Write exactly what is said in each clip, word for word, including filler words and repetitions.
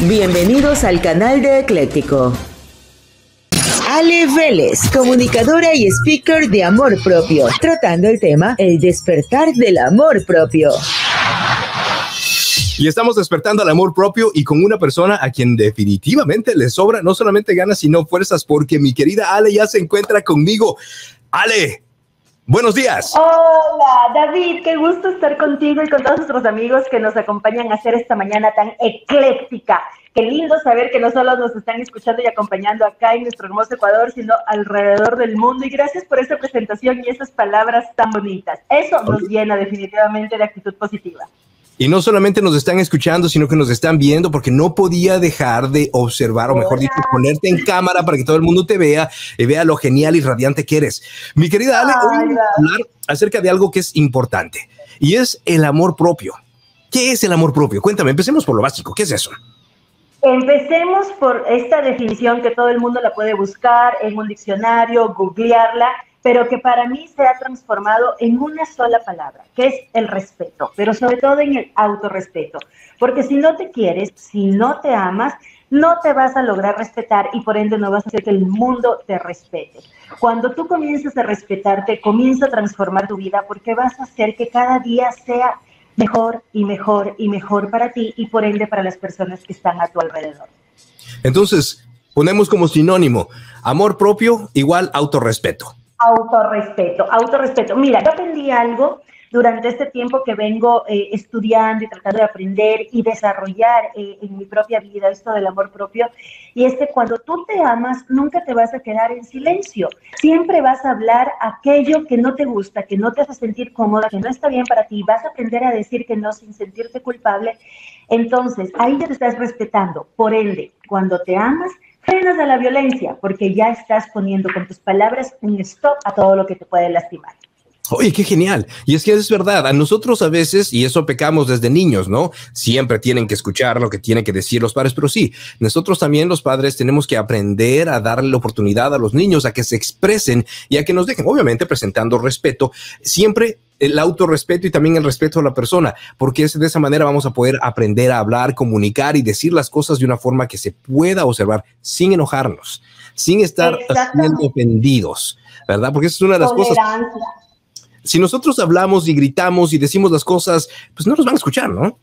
Bienvenidos al canal de Ecléctico. Ale Vélez, comunicadora y speaker de amor propio, tratando el tema el despertar del amor propio. Y estamos despertando al amor propio y con una persona a quien definitivamente le sobra no solamente ganas sino fuerzas, porque mi querida Ale ya se encuentra conmigo. Ale, buenos días. Hola David, qué gusto estar contigo y con todos nuestros amigos que nos acompañan a hacer esta mañana tan ecléctica. Qué lindo saber que no solo nos están escuchando y acompañando acá en nuestro hermoso Ecuador, sino alrededor del mundo. Y gracias por esta presentación y esas palabras tan bonitas. Eso nos llena definitivamente de actitud positiva. Y no solamente nos están escuchando, sino que nos están viendo, porque no podía dejar de observar, o mejor dicho, ponerte en cámara para que todo el mundo te vea y vea lo genial y radiante que eres. Mi querida Ale, hoy vamos a hablar acerca de algo que es importante, y es el amor propio. ¿Qué es el amor propio? Cuéntame, empecemos por lo básico. ¿Qué es eso? Empecemos por esta definición que todo el mundo la puede buscar en un diccionario, googlearla, pero que para mí se ha transformado en una sola palabra, que es el respeto, pero sobre todo en el autorrespeto. Porque si no te quieres, si no te amas, no te vas a lograr respetar y por ende no vas a hacer que el mundo te respete. Cuando tú comienzas a respetarte, comienza a transformar tu vida, porque vas a hacer que cada día sea mejor y mejor y mejor para ti y por ende para las personas que están a tu alrededor. Entonces, ponemos como sinónimo amor propio igual autorrespeto. Autorrespeto, autorrespeto. Mira, yo aprendí algo durante este tiempo que vengo eh, estudiando y tratando de aprender y desarrollar eh, en mi propia vida esto del amor propio, y es que cuando tú te amas nunca te vas a quedar en silencio, siempre vas a hablar aquello que no te gusta, que no te hace sentir cómoda, que no está bien para ti, vas a aprender a decir que no sin sentirte culpable. Entonces ahí ya te estás respetando, por ende cuando te amas frenas a la violencia, porque ya estás poniendo con tus palabras un stop a todo lo que te puede lastimar. Oye, qué genial. Y es que es verdad, a nosotros a veces, y eso pecamos desde niños, ¿no? Siempre tienen que escuchar lo que tienen que decir los padres, pero sí, nosotros también los padres tenemos que aprender a darle la oportunidad a los niños a que se expresen y a que nos dejen, obviamente presentando respeto, siempre el autorrespeto y también el respeto a la persona, porque es de esa manera vamos a poder aprender a hablar, comunicar y decir las cosas de una forma que se pueda observar sin enojarnos, sin estar siendo ofendidos, ¿verdad? Porque esa es una de las cosas. Si nosotros hablamos y gritamos y decimos las cosas, pues no nos van a escuchar, ¿no?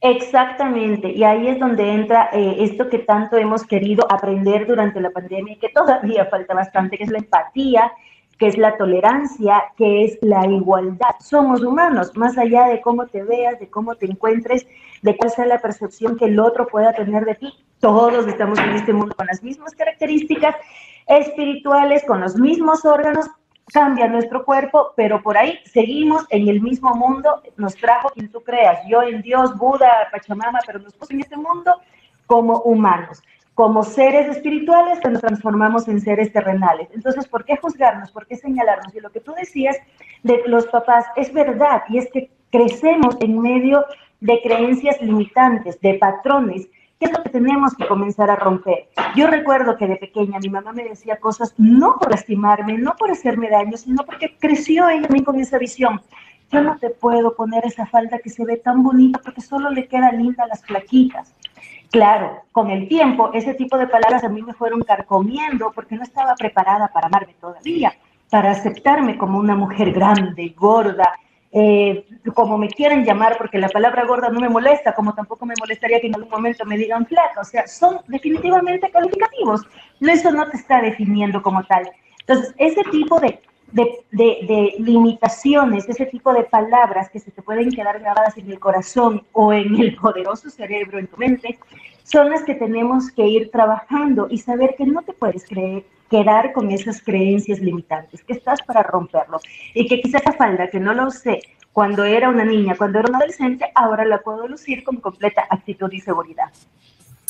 Exactamente, y ahí es donde entra eh, esto que tanto hemos querido aprender durante la pandemia y que todavía falta bastante, que es la empatía, que es la tolerancia, que es la igualdad. Somos humanos, más allá de cómo te veas, de cómo te encuentres, de cuál sea la percepción que el otro pueda tener de ti. Todos estamos en este mundo con las mismas características espirituales, con los mismos órganos, cambia nuestro cuerpo, pero por ahí seguimos en el mismo mundo, nos trajo quien tú creas, yo en Dios, Buda, Pachamama, pero nos puso en este mundo como humanos. Como seres espirituales que nos transformamos en seres terrenales. Entonces, ¿por qué juzgarnos? ¿Por qué señalarnos? Y lo que tú decías de los papás es verdad, y es que crecemos en medio de creencias limitantes, de patrones, que es lo que tenemos que comenzar a romper. Yo recuerdo que de pequeña mi mamá me decía cosas no por lastimarme, no por hacerme daño, sino porque creció ella también con esa visión. Yo no te puedo poner esa falda que se ve tan bonita porque solo le queda linda a las flaquitas. Claro, con el tiempo, ese tipo de palabras a mí me fueron carcomiendo porque no estaba preparada para amarme todavía, para aceptarme como una mujer grande, gorda, eh, como me quieran llamar, porque la palabra gorda no me molesta, como tampoco me molestaría que en algún momento me digan flaca. O sea, son definitivamente calificativos. No, eso no te está definiendo como tal. Entonces, ese tipo de, de, de, de limitaciones, ese tipo de palabras que se te pueden quedar grabadas en el corazón o en el poderoso cerebro, en tu mente, son las que tenemos que ir trabajando y saber que no te puedes creer, quedar con esas creencias limitantes, que estás para romperlo y que quizás esa falda que no lo usé cuando era una niña, cuando era un adolescente, ahora la puedo lucir con completa actitud y seguridad.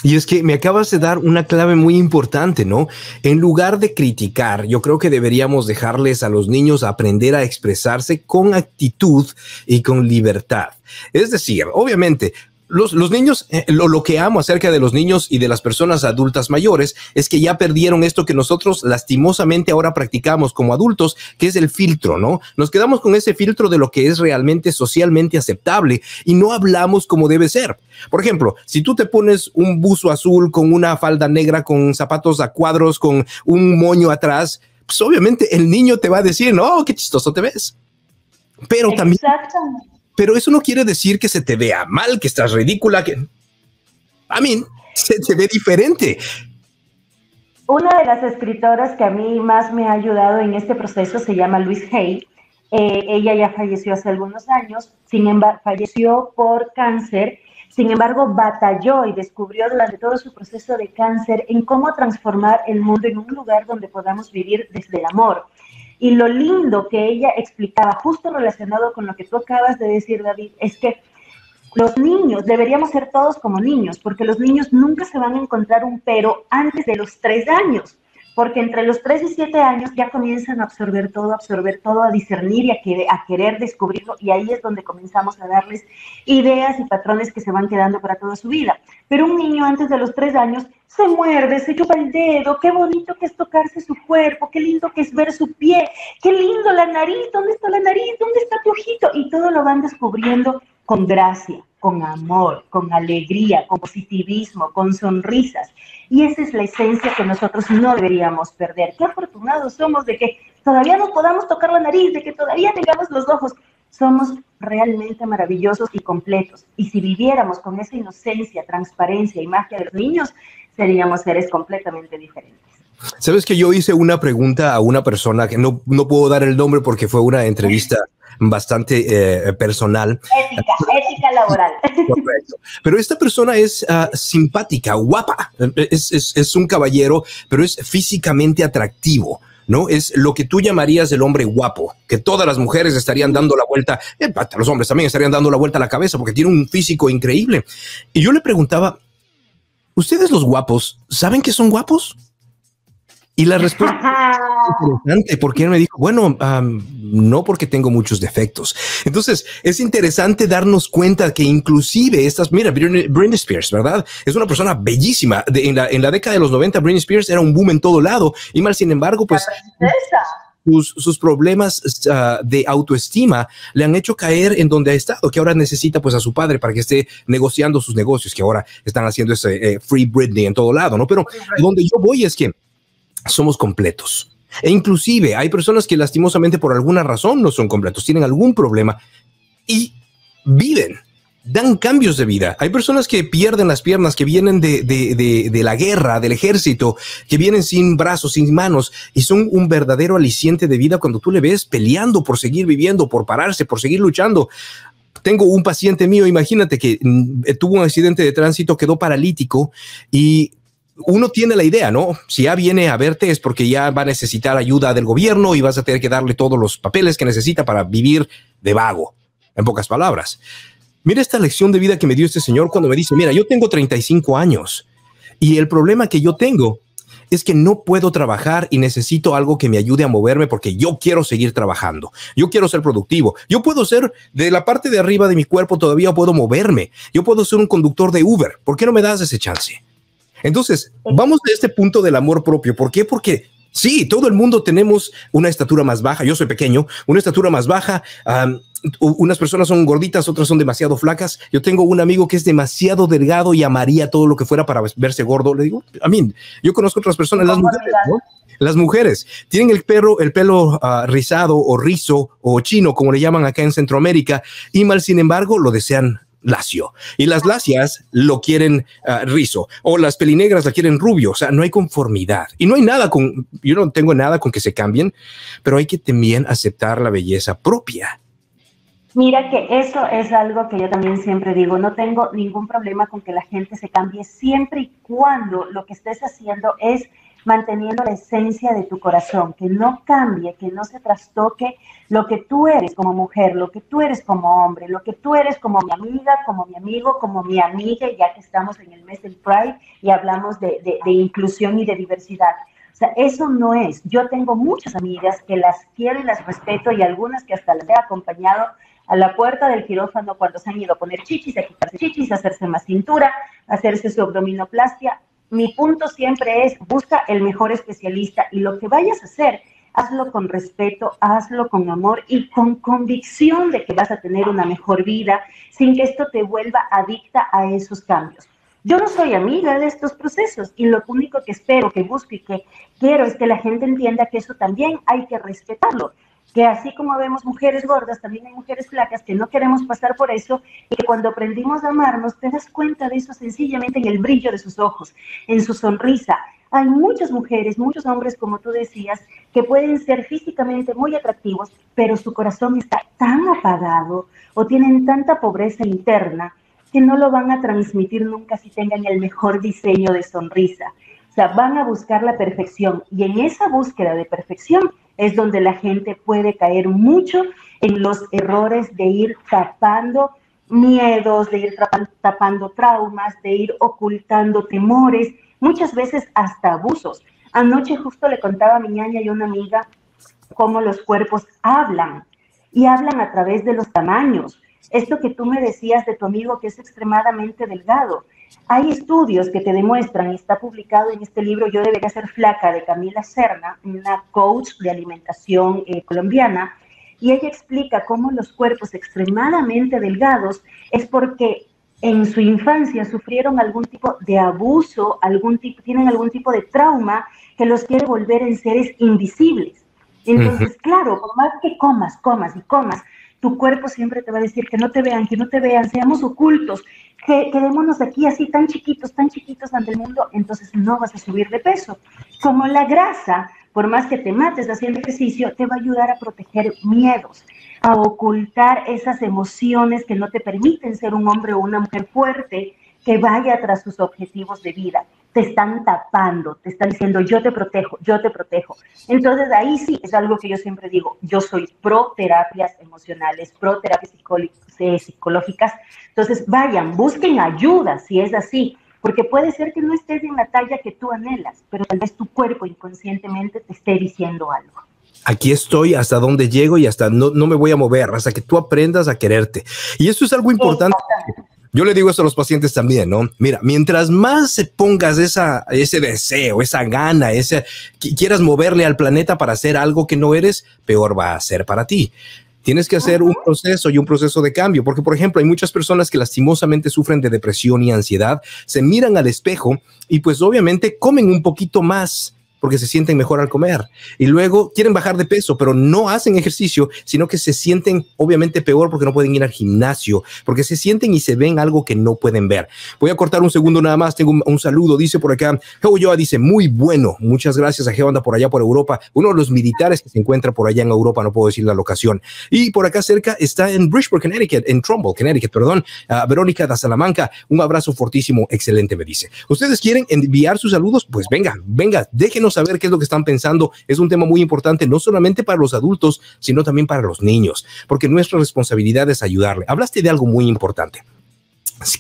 Y es que me acabas de dar una clave muy importante, ¿no? En lugar de criticar, yo creo que deberíamos dejarles a los niños aprender a expresarse con actitud y con libertad. Es decir, obviamente, Los, los niños, eh, lo, lo que amo acerca de los niños y de las personas adultas mayores es que ya perdieron esto que nosotros lastimosamente ahora practicamos como adultos, que es el filtro, ¿no? Nos quedamos con ese filtro de lo que es realmente socialmente aceptable y no hablamos como debe ser. Por ejemplo, si tú te pones un buzo azul con una falda negra, con zapatos a cuadros, con un moño atrás, pues obviamente el niño te va a decir, no, qué chistoso te ves. Pero también... Exactamente. Pero eso no quiere decir que se te vea mal, que estás ridícula, que... A mí, se te ve diferente. Una de las escritoras que a mí más me ha ayudado en este proceso se llama Louise Hay. Eh, ella ya falleció hace algunos años, sin embargo, falleció por cáncer. Sin embargo, batalló y descubrió durante todo su proceso de cáncer en cómo transformar el mundo en un lugar donde podamos vivir desde el amor. Y lo lindo que ella explicaba, justo relacionado con lo que tú acabas de decir, David, es que los niños, deberíamos ser todos como niños, porque los niños nunca se van a encontrar un pero antes de los tres años, porque entre los tres y siete años ya comienzan a absorber todo, a absorber todo, a discernir y a, que, a querer descubrirlo, y ahí es donde comenzamos a darles ideas y patrones que se van quedando para toda su vida. Pero un niño antes de los tres años se muerde, se chupa el dedo, qué bonito que es tocarse su cuerpo, qué lindo que es ver su pie, qué lindo la nariz, ¿dónde está la nariz? ¿Dónde está tu ojito? Y todo lo van descubriendo con gracia, con amor, con alegría, con positivismo, con sonrisas. Y esa es la esencia que nosotros no deberíamos perder. Qué afortunados somos de que todavía no podamos tocar la nariz, de que todavía tengamos los ojos. Somos realmente maravillosos y completos. Y si viviéramos con esa inocencia, transparencia y magia de los niños, seríamos seres completamente diferentes. Sabes que yo hice una pregunta a una persona que no, no puedo dar el nombre porque fue una entrevista bastante eh, personal. Ética, ética laboral. Correcto. Pero esta persona es uh, simpática, guapa, es, es, es un caballero, pero es físicamente atractivo, ¿no? Es lo que tú llamarías el hombre guapo, que todas las mujeres estarían dando la vuelta, eh, hasta los hombres también estarían dando la vuelta a la cabeza porque tiene un físico increíble. Y yo le preguntaba, ¿ustedes los guapos saben que son guapos? Y la respuesta es interesante porque él me dijo, bueno, um, no, porque tengo muchos defectos. Entonces es interesante darnos cuenta que inclusive estas, mira, Britney Spears, ¿verdad? Es una persona bellísima. De, en, la, en la década de los noventa, Britney Spears era un boom en todo lado y mal, sin embargo, pues sus, sus problemas uh, de autoestima le han hecho caer en donde ha estado, que ahora necesita pues a su padre para que esté negociando sus negocios, que ahora están haciendo ese eh, Free Britney en todo lado, ¿no? Pero donde yo voy es que somos completos. E inclusive hay personas que lastimosamente por alguna razón no son completos, tienen algún problema y viven, dan cambios de vida. Hay personas que pierden las piernas, que vienen de, de, de, de la guerra, del ejército, que vienen sin brazos, sin manos, y son un verdadero aliciente de vida cuando tú le ves peleando por seguir viviendo, por pararse, por seguir luchando. Tengo un paciente mío, imagínate, que tuvo un accidente de tránsito, quedó paralítico y... uno tiene la idea, ¿no? Si ya viene a verte es porque ya va a necesitar ayuda del gobierno y vas a tener que darle todos los papeles que necesita para vivir de vago, en pocas palabras. Mira esta lección de vida que me dio este señor cuando me dice, mira, yo tengo treinta y cinco años y el problema que yo tengo es que no puedo trabajar y necesito algo que me ayude a moverme porque yo quiero seguir trabajando. Yo quiero ser productivo. Yo puedo ser de la parte de arriba de mi cuerpo, todavía puedo moverme. Yo puedo ser un conductor de Uber. ¿Por qué no me das ese chance? Entonces, vamos de este punto del amor propio. ¿Por qué? Porque sí, todo el mundo tenemos una estatura más baja. Yo soy pequeño, una estatura más baja. Um, unas personas son gorditas, otras son demasiado flacas. Yo tengo un amigo que es demasiado delgado y amaría todo lo que fuera para verse gordo. Le digo, a mí, yo conozco otras personas, las mujeres, ¿no? Las mujeres tienen el, perro, el pelo uh, rizado o rizo o chino, como le llaman acá en Centroamérica, y mal, sin embargo, lo desean lacio, y las lacias lo quieren uh, rizo, o las pelinegras la quieren rubio. O sea, no hay conformidad y no hay nada con, yo no tengo nada con que se cambien, pero hay que también aceptar la belleza propia. Mira que eso es algo que yo también siempre digo, no tengo ningún problema con que la gente se cambie siempre y cuando lo que estés haciendo es manteniendo la esencia de tu corazón, que no cambie, que no se trastoque lo que tú eres como mujer, lo que tú eres como hombre, lo que tú eres como mi amiga, como mi amigo, como mi amiga, ya que estamos en el mes del Pride y hablamos de, de, de inclusión y de diversidad. O sea, eso no es. Yo tengo muchas amigas que las quiero y las respeto y algunas que hasta las he acompañado a la puerta del quirófano cuando se han ido a poner chichis, a quitarse chichis, a hacerse más cintura, a hacerse su abdominoplastia. Mi punto siempre es, busca el mejor especialista y lo que vayas a hacer, hazlo con respeto, hazlo con amor y con convicción de que vas a tener una mejor vida sin que esto te vuelva adicta a esos cambios. Yo no soy amiga de estos procesos y lo único que espero, que busco y que quiero es que la gente entienda que eso también hay que respetarlo, que así como vemos mujeres gordas, también hay mujeres flacas que no queremos pasar por eso y que cuando aprendimos a amarnos te das cuenta de eso sencillamente en el brillo de sus ojos, en su sonrisa. Hay muchas mujeres, muchos hombres, como tú decías, que pueden ser físicamente muy atractivos, pero su corazón está tan apagado o tienen tanta pobreza interna que no lo van a transmitir nunca si tengan el mejor diseño de sonrisa. O sea, van a buscar la perfección y en esa búsqueda de perfección es donde la gente puede caer mucho en los errores de ir tapando miedos, de ir tapando traumas, de ir ocultando temores, muchas veces hasta abusos. Anoche justo le contaba a mi ñaña y una amiga cómo los cuerpos hablan y hablan a través de los tamaños. Esto que tú me decías de tu amigo que es extremadamente delgado. Hay estudios que te demuestran, y está publicado en este libro Yo debería ser flaca, de Camila Serna, una coach de alimentación eh, colombiana, y ella explica cómo los cuerpos extremadamente delgados es porque en su infancia sufrieron algún tipo de abuso, algún tipo, tienen algún tipo de trauma que los quiere volver en seres invisibles. Entonces, uh-huh. claro, por más que comas, comas y comas, tu cuerpo siempre te va a decir que no te vean, que no te vean, seamos ocultos, que quedémonos aquí así tan chiquitos, tan chiquitos ante el mundo, entonces no vas a subir de peso. Como la grasa, por más que te mates haciendo ejercicio, te va a ayudar a proteger miedos, a ocultar esas emociones que no te permiten ser un hombre o una mujer fuerte que vaya tras sus objetivos de vida. Te están tapando, te están diciendo yo te protejo, yo te protejo. Entonces ahí sí es algo que yo siempre digo, yo soy pro terapias emocionales, pro terapias psicológicas. Entonces vayan, busquen ayuda si es así, porque puede ser que no estés en la talla que tú anhelas, pero tal vez tu cuerpo inconscientemente te esté diciendo algo. Aquí estoy, hasta donde llego y hasta no, no me voy a mover, hasta que tú aprendas a quererte. Y eso es algo importante. Yo le digo esto a los pacientes también, ¿no? Mira, mientras más se pongas esa, ese deseo, esa gana, ese, que quieras moverle al planeta para hacer algo que no eres, peor va a ser para ti. Tienes que hacer un proceso y un proceso de cambio, porque, por ejemplo, hay muchas personas que lastimosamente sufren de depresión y ansiedad, se miran al espejo y pues obviamente comen un poquito más porque se sienten mejor al comer y luego quieren bajar de peso, pero no hacen ejercicio, sino que se sienten obviamente peor porque no pueden ir al gimnasio, porque se sienten y se ven algo que no pueden ver. Voy a cortar un segundo nada más, tengo un, un saludo, dice por acá, Geo Yoa dice, muy bueno, muchas gracias a Geo, anda por allá por Europa, uno de los militares que se encuentra por allá en Europa, no puedo decir la locación, y por acá cerca está en Bridgeport, Connecticut, en Trumbull, Connecticut, perdón, uh, Verónica de Salamanca, un abrazo fortísimo, excelente, me dice. ¿Ustedes quieren enviar sus saludos? Pues venga, venga, déjenos saber qué es lo que están pensando. Es un tema muy importante, no solamente para los adultos, sino también para los niños, porque nuestra responsabilidad es ayudarle. Hablaste de algo muy importante.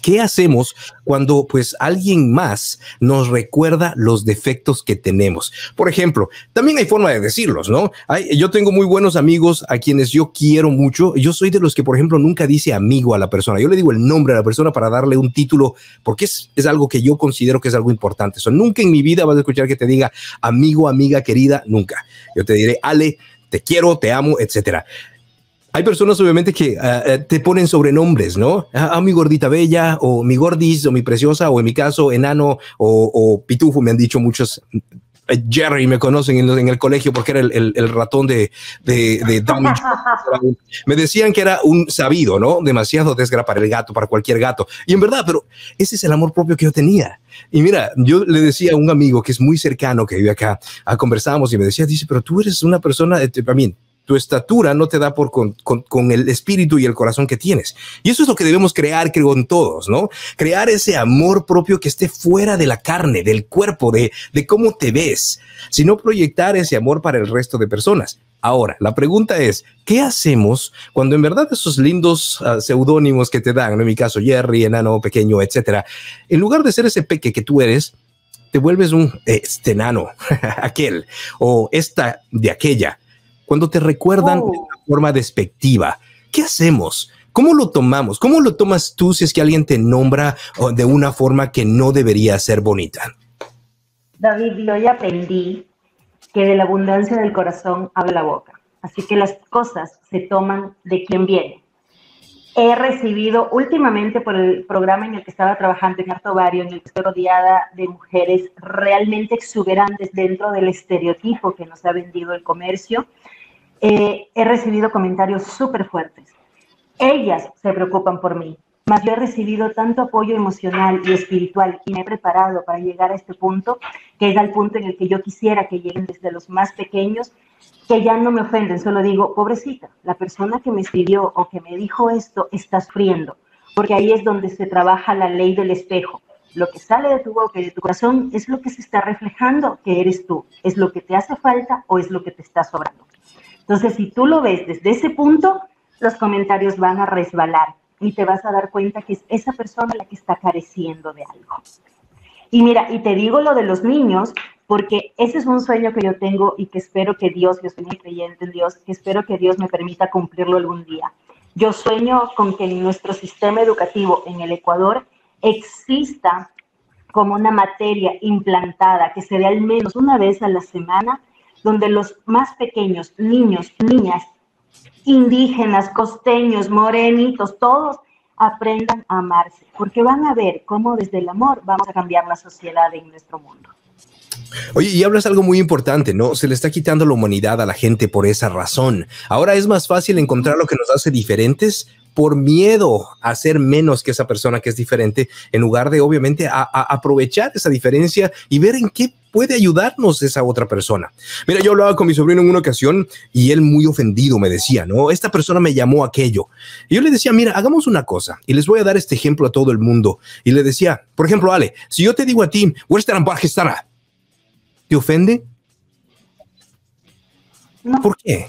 ¿Qué hacemos cuando pues alguien más nos recuerda los defectos que tenemos? Por ejemplo, también hay forma de decirlos, ¿no? Hay, yo tengo muy buenos amigos a quienes yo quiero mucho. Yo soy de los que, por ejemplo, nunca dice amigo a la persona. Yo le digo el nombre a la persona para darle un título, porque es, es algo que yo considero que es algo importante. So, nunca en mi vida vas a escuchar que te diga amigo, amiga, querida, nunca. Yo te diré, Ale, te quiero, te amo, etcétera. Hay personas obviamente que uh, te ponen sobrenombres, ¿no? Ah, mi gordita bella, o mi gordis, o mi preciosa, o en mi caso, enano, o, o pitufo, me han dicho muchos. Jerry, me conocen en, en el colegio porque era el, el, el ratón de, de, de Downey. Me decían que era un sabido, ¿no? Demasiado desgra para el gato, para cualquier gato. Y en verdad, pero ese es el amor propio que yo tenía. Y mira, yo le decía a un amigo que es muy cercano, que vive acá, conversábamos y me decía, dice, pero tú eres una persona, también, tu estatura no te da por con, con, con el espíritu y el corazón que tienes. Y eso es lo que debemos crear, creo, en todos, ¿no? Crear ese amor propio que esté fuera de la carne, del cuerpo, de, de cómo te ves, sino proyectar ese amor para el resto de personas. Ahora, la pregunta es, ¿qué hacemos cuando en verdad esos lindos uh, seudónimos que te dan, ¿no? En mi caso, Jerry, enano, pequeño, etcétera, en lugar de ser ese peque que tú eres, te vuelves un eh, este enano, aquel, o esta de aquella? Cuando te recuerdan oh. de una forma despectiva, ¿qué hacemos? ¿Cómo lo tomamos? ¿Cómo lo tomas tú si es que alguien te nombra de una forma que no debería ser bonita? David, yo ya aprendí que de la abundancia del corazón habla la boca. Así que las cosas se toman de quien viene. He recibido últimamente por el programa en el que estaba trabajando en Harto Vario, en el que estoy rodeada de mujeres realmente exuberantes dentro del estereotipo que nos ha vendido el comercio, eh, he recibido comentarios súper fuertes. Ellas se preocupan por mí, mas yo he recibido tanto apoyo emocional y espiritual y me he preparado para llegar a este punto, que es al punto en el que yo quisiera que lleguen desde los más pequeños, que ya no me ofenden, solo digo, pobrecita, la persona que me escribió o que me dijo esto está sufriendo, porque ahí es donde se trabaja la ley del espejo. Lo que sale de tu boca y de tu corazón es lo que se está reflejando que eres tú, es lo que te hace falta o es lo que te está sobrando. Entonces, si tú lo ves desde ese punto, los comentarios van a resbalar y te vas a dar cuenta que es esa persona la que está careciendo de algo. Y mira, y te digo lo de los niños, porque ese es un sueño que yo tengo y que espero que Dios, yo soy muy creyente en Dios, que espero que Dios me permita cumplirlo algún día. Yo sueño con que en nuestro sistema educativo en el Ecuador exista como una materia implantada, que se dé al menos una vez a la semana, donde los más pequeños, niños, niñas, indígenas, costeños, morenitos, todos aprendan a amarse, porque van a ver cómo desde el amor vamos a cambiar la sociedad en nuestro mundo. Oye, y hablas algo muy importante, ¿no? Se le está quitando la humanidad a la gente por esa razón. Ahora es más fácil encontrar lo que nos hace diferentes por miedo a ser menos que esa persona que es diferente, en lugar de, obviamente, a, a aprovechar esa diferencia y ver en qué puede ayudarnos esa otra persona. Mira, yo hablaba con mi sobrino en una ocasión y él muy ofendido me decía, no, esta persona me llamó aquello. Y yo le decía, mira, hagamos una cosa y les voy a dar este ejemplo a todo el mundo. Y le decía, por ejemplo, Ale, si yo te digo a ti, ¿te ofende? No. ¿Por qué?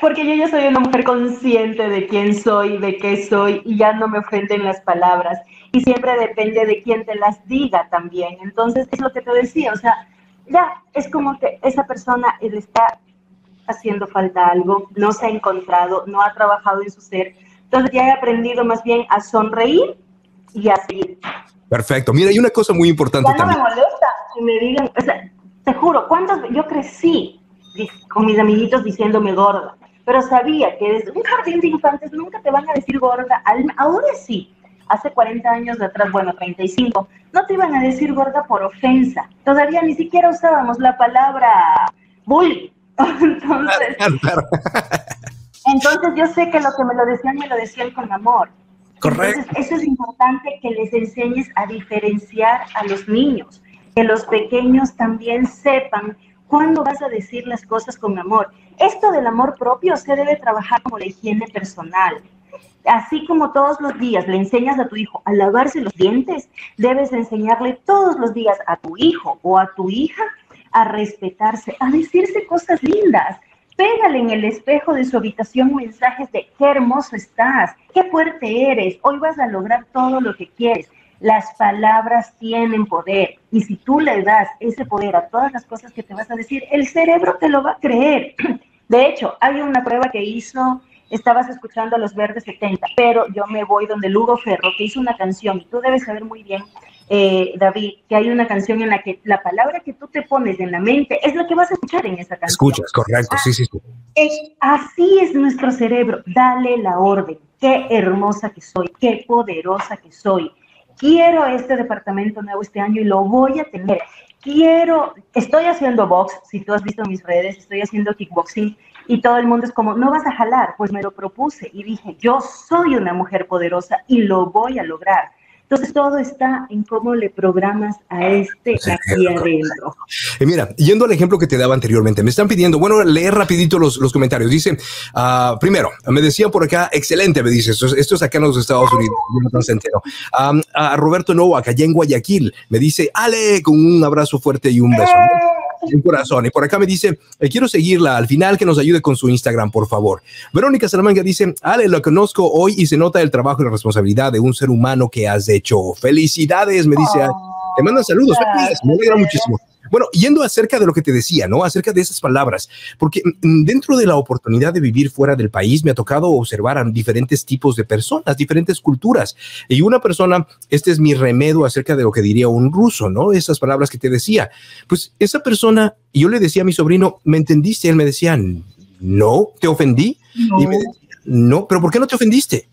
Porque yo ya soy una mujer consciente de quién soy, de qué soy, y ya no me ofenden las palabras. Y siempre depende de quién te las diga también. Entonces, es lo que te decía, o sea, ya es como que esa persona le está haciendo falta algo, no se ha encontrado, no ha trabajado en su ser. Entonces, ya he aprendido más bien a sonreír y a seguir. Perfecto. Mira, hay una cosa muy importante también. Ya no también. me molesta que me digan, o sea, te juro, ¿cuántos? Yo crecí con mis amiguitos diciéndome gorda, pero sabía que desde un jardín de infantes nunca te van a decir gorda. Ahora sí, hace cuarenta años de atrás, bueno, treinta y cinco, no te iban a decir gorda por ofensa. Todavía ni siquiera usábamos la palabra bullying. Entonces, entonces yo sé que lo que me lo decían, me lo decían con amor. Correcto. Entonces, eso es importante, que les enseñes a diferenciar a los niños, que los pequeños también sepan cuándo vas a decir las cosas con amor. Esto del amor propio se debe trabajar como la higiene personal. Así como todos los días le enseñas a tu hijo a lavarse los dientes, debes enseñarle todos los días a tu hijo o a tu hija a respetarse, a decirse cosas lindas. Pégale en el espejo de su habitación mensajes de qué hermoso estás, qué fuerte eres, hoy vas a lograr todo lo que quieres. Las palabras tienen poder y si tú le das ese poder a todas las cosas que te vas a decir, el cerebro te lo va a creer. De hecho, hay una prueba que hizo, estabas escuchando a Los Verdes setenta, pero yo me voy donde Lugo Ferro, que hizo una canción, y tú debes saber muy bien, Eh, David, que hay una canción en la que la palabra que tú te pones en la mente es lo que vas a escuchar en esa canción. Escuchas, correcto, ah, sí, sí, sí. Eh, así es nuestro cerebro, dale la orden, qué hermosa que soy, qué poderosa que soy, quiero este departamento nuevo este año y lo voy a tener, quiero, estoy haciendo box, si tú has visto mis redes, estoy haciendo kickboxing y todo el mundo es como, no vas a jalar, pues me lo propuse y dije, yo soy una mujer poderosa y lo voy a lograr. Entonces, todo está en cómo le programas a este aquí adentro. Y mira, yendo al ejemplo que te daba anteriormente, me están pidiendo, bueno, leer rapidito los, los comentarios. Dice, uh, primero, me decían por acá, excelente, me dice, esto, esto es acá en los Estados Unidos. Um, a Roberto Nowak, allá en Guayaquil, me dice, Ale, con un abrazo fuerte y un beso. ¡Eh! Un corazón. Y por acá me dice, eh, quiero seguirla al final, que nos ayude con su Instagram, por favor. Verónica Salamanca dice, Ale, lo conozco hoy y se nota el trabajo y la responsabilidad de un ser humano que has hecho. Felicidades, me dice. Oh, te mandan saludos. Yeah, me alegra muchísimo. Bueno, yendo acerca de lo que te decía, ¿no? Acerca de esas palabras, porque dentro de la oportunidad de vivir fuera del país me ha tocado observar a diferentes tipos de personas, diferentes culturas. Y una persona, este es mi remedio acerca de lo que diría un ruso, ¿no? Esas palabras que te decía. Pues esa persona, yo le decía a mi sobrino, ¿me entendiste? Él me decía, no, ¿te ofendí? No. Y me decía, no, ¿pero por qué no te ofendiste?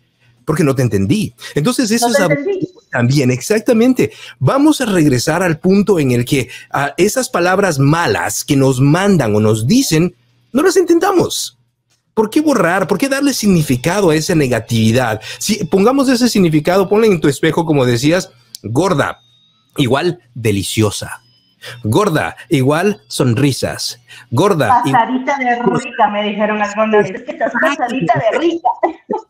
Porque no te entendí. Entonces, eso no es también, exactamente. Vamos a regresar al punto en el que a esas palabras malas que nos mandan o nos dicen, no las intentamos. ¿Por qué borrar? ¿Por qué darle significado a esa negatividad? Si pongamos ese significado, ponle en tu espejo, como decías, gorda, igual deliciosa. Gorda, igual sonrisas. Gorda. Pasadita de rica, me dijeron algunas veces. Es que estás pasadita de rica.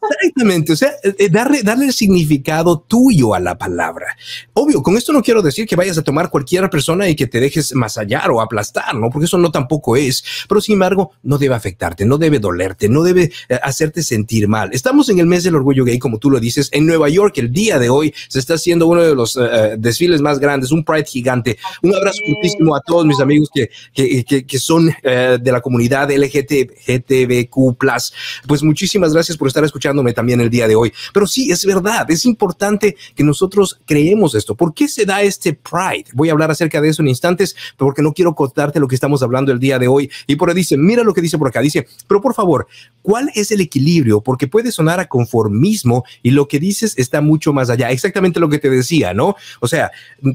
Exactamente, o sea, darle, darle el significado tuyo a la palabra. Obvio, con esto no quiero decir que vayas a tomar cualquier persona y que te dejes masallar o aplastar, ¿no? Porque eso no tampoco es. Pero sin embargo, no debe afectarte, no debe dolerte, no debe hacerte sentir mal. Estamos en el mes del orgullo gay, como tú lo dices, en Nueva York. El día de hoy se está haciendo uno de los uh, desfiles más grandes, un Pride gigante. Un abrazo muchísimo a todos mis amigos que, que, que, que son eh, de la comunidad L G B T Q plus. Pues muchísimas gracias por estar escuchándome también el día de hoy. Pero sí, es verdad, es importante que nosotros creemos esto. ¿Por qué se da este Pride? Voy a hablar acerca de eso en instantes, porque no quiero contarte lo que estamos hablando el día de hoy. Y por ahí dice, mira lo que dice por acá, dice, pero por favor, ¿cuál es el equilibrio? Porque puede sonar a conformismo y lo que dices está mucho más allá. Exactamente lo que te decía, ¿no? O sea,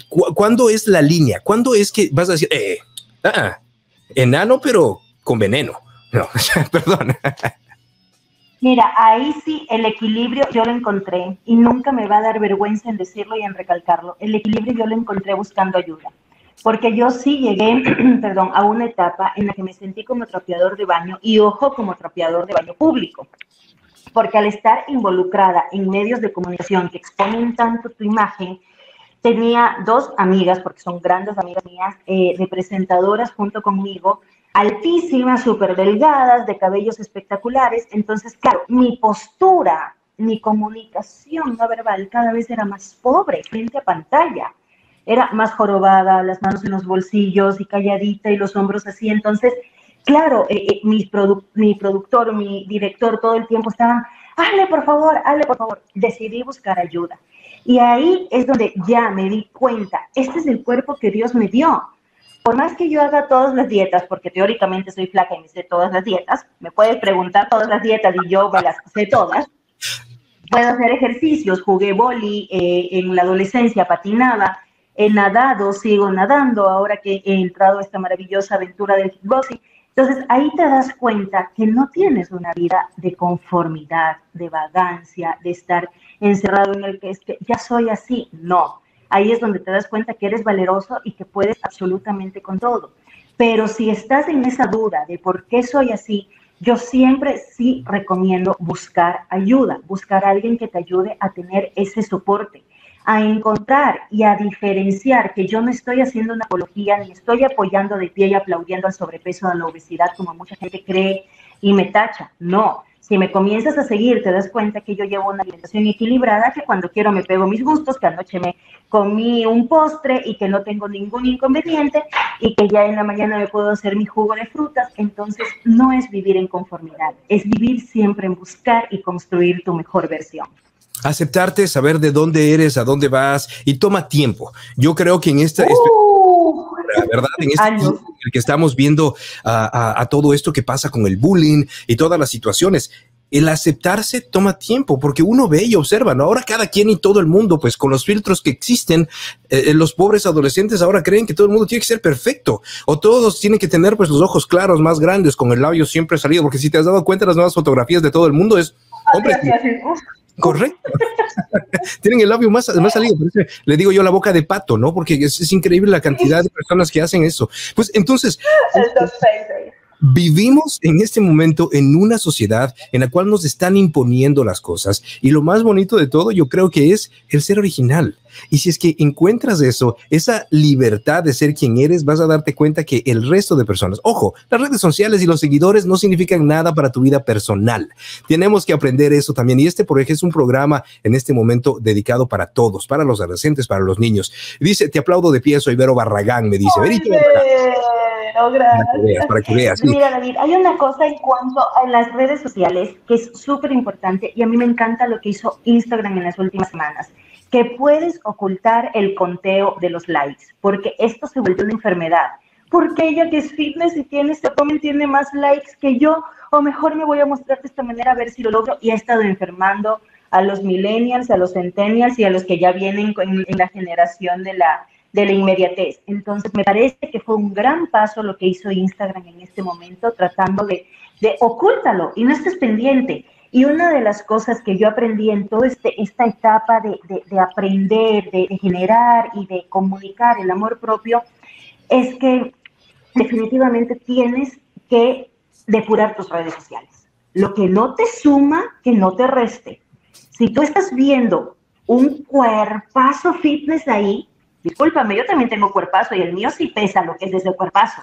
cu ¿cuándo es la línea? ¿Cuándo es que vas a decir, eh, ah, enano pero con veneno? No, perdón. Mira, ahí sí el equilibrio yo lo encontré y nunca me va a dar vergüenza en decirlo y en recalcarlo. El equilibrio yo lo encontré buscando ayuda, porque yo sí llegué, perdón, a una etapa en la que me sentí como trapeador de baño y, ojo, como trapeador de baño público, porque al estar involucrada en medios de comunicación que exponen tanto tu imagen, tenía dos amigas, porque son grandes amigas mías, eh, de presentadoras junto conmigo, altísimas, súper delgadas, de cabellos espectaculares. Entonces, claro, mi postura, mi comunicación no verbal cada vez era más pobre frente a pantalla. Era más jorobada, las manos en los bolsillos y calladita y los hombros así. Entonces, claro, eh, eh, mi, produ mi productor, mi director todo el tiempo estaban, hazle por favor, hazle por favor. Decidí buscar ayuda. Y ahí es donde ya me di cuenta, este es el cuerpo que Dios me dio. Por más que yo haga todas las dietas, porque teóricamente soy flaca y me sé todas las dietas, me puedes preguntar todas las dietas y yo me las sé todas. Puedo hacer ejercicios, jugué vóley eh, en la adolescencia, patinaba, he nadado, sigo nadando, ahora que he entrado a esta maravillosa aventura del kickboxing. Entonces, ahí te das cuenta que no tienes una vida de conformidad, de vagancia, de estar encerrado en el que es que ya soy así. No, ahí es donde te das cuenta que eres valeroso y que puedes absolutamente con todo. Pero si estás en esa duda de por qué soy así, yo siempre sí recomiendo buscar ayuda, buscar a alguien que te ayude a tener ese soporte, a encontrar y a diferenciar que yo no estoy haciendo una apología ni estoy apoyando de pie y aplaudiendo al sobrepeso, a la obesidad, como mucha gente cree y me tacha. No, si me comienzas a seguir te das cuenta que yo llevo una alimentación equilibrada, que cuando quiero me pego mis gustos, que anoche me comí un postre y que no tengo ningún inconveniente y que ya en la mañana me puedo hacer mi jugo de frutas. Entonces no es vivir en conformidad, es vivir siempre en buscar y construir tu mejor versión. Aceptarte, saber de dónde eres, a dónde vas, y toma tiempo. Yo creo que en esta... Uh, la verdad, en este tiempo en el que estamos viendo a, a, a todo esto que pasa con el bullying y todas las situaciones, el aceptarse toma tiempo, porque uno ve y observa, ¿no? Ahora cada quien y todo el mundo, pues con los filtros que existen, eh, los pobres adolescentes ahora creen que todo el mundo tiene que ser perfecto, o todos tienen que tener pues los ojos claros, más grandes, con el labio siempre salido, porque si te has dado cuenta las nuevas fotografías de todo el mundo es... Hombre, correcto. Tienen el labio más, más salido. Le digo yo la boca de pato, ¿no? Porque es, es increíble la cantidad de personas que hacen eso. Pues entonces... Vivimos en este momento en una sociedad en la cual nos están imponiendo las cosas, y lo más bonito de todo yo creo que es el ser original. Y si es que encuentras eso, esa libertad de ser quien eres, vas a darte cuenta que el resto de personas, ojo, las redes sociales y los seguidores no significan nada para tu vida personal. Tenemos que aprender eso también, y este por ejemplo es un programa en este momento dedicado para todos, para los adolescentes, para los niños. Dice, te aplaudo de pie, soy Vero Barragán, me dice. Verito, no, gracias. Para que veas, para que veas, sí. Mira, David, hay una cosa en cuanto a las redes sociales que es súper importante, y a mí me encanta lo que hizo Instagram en las últimas semanas, que puedes ocultar el conteo de los likes, porque esto se vuelve una enfermedad. Porque ella que es fitness y tiene este abdomen tiene más likes que yo, o mejor me voy a mostrar de esta manera a ver si lo logro, y ha estado enfermando a los millennials, a los centennials y a los que ya vienen en, en la generación de la... de la inmediatez. Entonces me parece que fue un gran paso lo que hizo Instagram en este momento, tratando de, de ocúltalo y no estés pendiente. Y una de las cosas que yo aprendí en toda este, esta etapa de, de, de aprender, de, de generar y de comunicar el amor propio, es que definitivamente tienes que depurar tus redes sociales. Lo que no te suma, que no te reste. Si tú estás viendo un cuerpazo fitness ahí, discúlpame, yo también tengo cuerpazo y el mío sí pesa lo que es ese cuerpazo.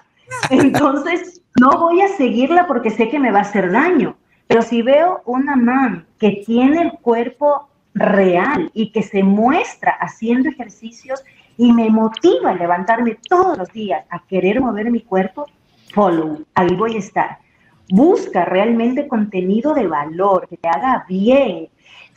Entonces, no voy a seguirla porque sé que me va a hacer daño. Pero si veo una man que tiene el cuerpo real y que se muestra haciendo ejercicios y me motiva a levantarme todos los días a querer mover mi cuerpo, follow, ahí voy a estar. Busca realmente contenido de valor, que te haga bien.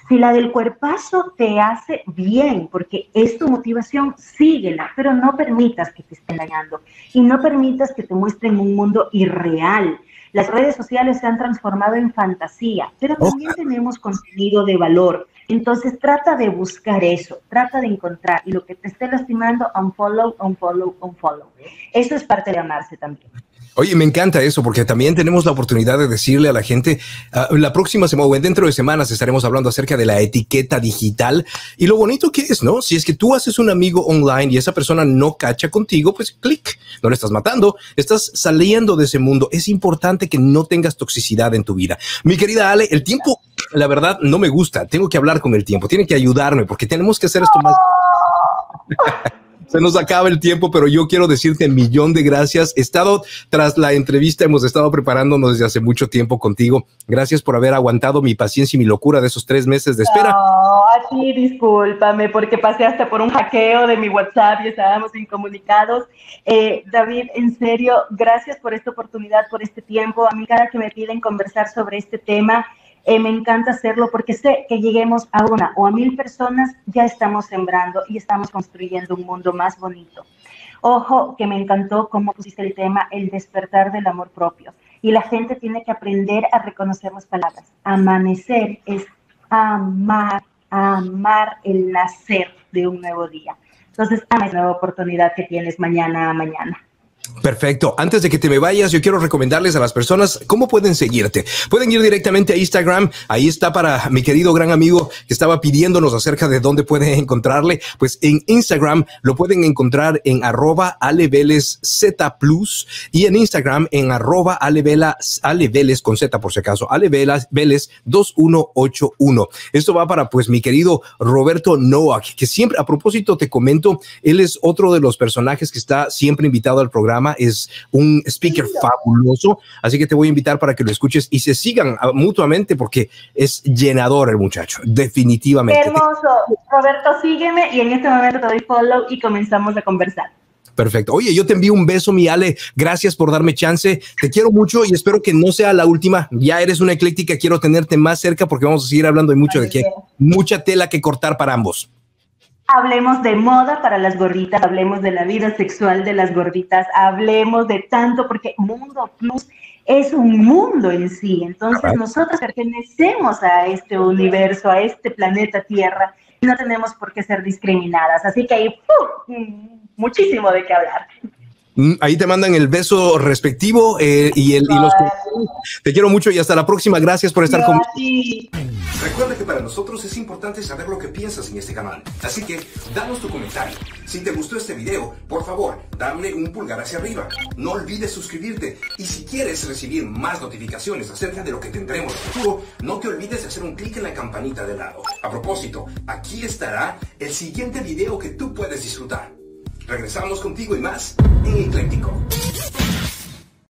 Si la del cuerpazo te hace bien, porque es tu motivación, síguela, pero no permitas que te estén dañando y no permitas que te muestren un mundo irreal. Las redes sociales se han transformado en fantasía, pero también tenemos contenido de valor. Entonces trata de buscar eso, trata de encontrar, y lo que te esté lastimando, unfollow, unfollow, unfollow. Eso es parte de amarse también. Oye, me encanta eso, porque también tenemos la oportunidad de decirle a la gente, uh, la próxima semana o dentro de semanas estaremos hablando acerca de la etiqueta digital y lo bonito que es, ¿no? Si es que tú haces un amigo online y esa persona no cacha contigo, pues clic, no le estás matando, estás saliendo de ese mundo. Es importante que no tengas toxicidad en tu vida. Mi querida Ale, el tiempo, la verdad, no me gusta. Tengo que hablar con el tiempo, tienen que ayudarme porque tenemos que hacer esto más... Se nos acaba el tiempo, pero yo quiero decirte un millón de gracias. He estado tras la entrevista, hemos estado preparándonos desde hace mucho tiempo contigo. Gracias por haber aguantado mi paciencia y mi locura de esos tres meses de espera. No, a ti, discúlpame, porque pasé hasta por un hackeo de mi WhatsApp y estábamos incomunicados. Eh, David, en serio, gracias por esta oportunidad, por este tiempo. A mí cada que me piden conversar sobre este tema, Eh, me encanta hacerlo porque sé que lleguemos a una o a mil personas, ya estamos sembrando y estamos construyendo un mundo más bonito. Ojo, que me encantó cómo pusiste el tema, el despertar del amor propio. Y la gente tiene que aprender a reconocer las palabras. Amanecer es amar, amar el nacer de un nuevo día. Entonces, ama esa nueva oportunidad que tienes mañana a mañana. Perfecto. Antes de que te me vayas, yo quiero recomendarles a las personas cómo pueden seguirte. Pueden ir directamente a Instagram. Ahí está para mi querido gran amigo que estaba pidiéndonos acerca de dónde pueden encontrarle. Pues en Instagram lo pueden encontrar en arroba alevelezz plus y en Instagram en arroba alevelez con Z por si acaso. alevelez dos uno ocho uno. Esto va para pues mi querido Roberto Nowak, que siempre, a propósito te comento, él es otro de los personajes que está siempre invitado al programa. Es un speaker fabuloso, así que te voy a invitar para que lo escuches y se sigan mutuamente porque es llenador el muchacho, definitivamente. Qué hermoso, Roberto, sígueme y en este momento te doy follow y comenzamos a conversar. Perfecto. Oye, yo te envío un beso, mi Ale. Gracias por darme chance. Te quiero mucho y espero que no sea la última. Ya eres una ecléctica, quiero tenerte más cerca porque vamos a seguir hablando de mucho de que mucha tela que cortar para ambos. Hablemos de moda para las gorditas, hablemos de la vida sexual de las gorditas, hablemos de tanto, porque Mundo Plus es un mundo en sí. Entonces nosotros pertenecemos a este universo, a este planeta Tierra, y no tenemos por qué ser discriminadas. Así que hay uh, muchísimo de qué hablar. Ahí te mandan el beso respectivo eh, y, el, y los... Te quiero mucho y hasta la próxima. Gracias por estar conmigo. Recuerda que para nosotros es importante saber lo que piensas en este canal. Así que, danos tu comentario. Si te gustó este video, por favor, dame un pulgar hacia arriba. No olvides suscribirte. Y si quieres recibir más notificaciones acerca de lo que tendremos en el futuro, no te olvides de hacer un clic en la campanita de lado. A propósito, aquí estará el siguiente video que tú puedes disfrutar. Regresamos contigo y más en Ecléctico.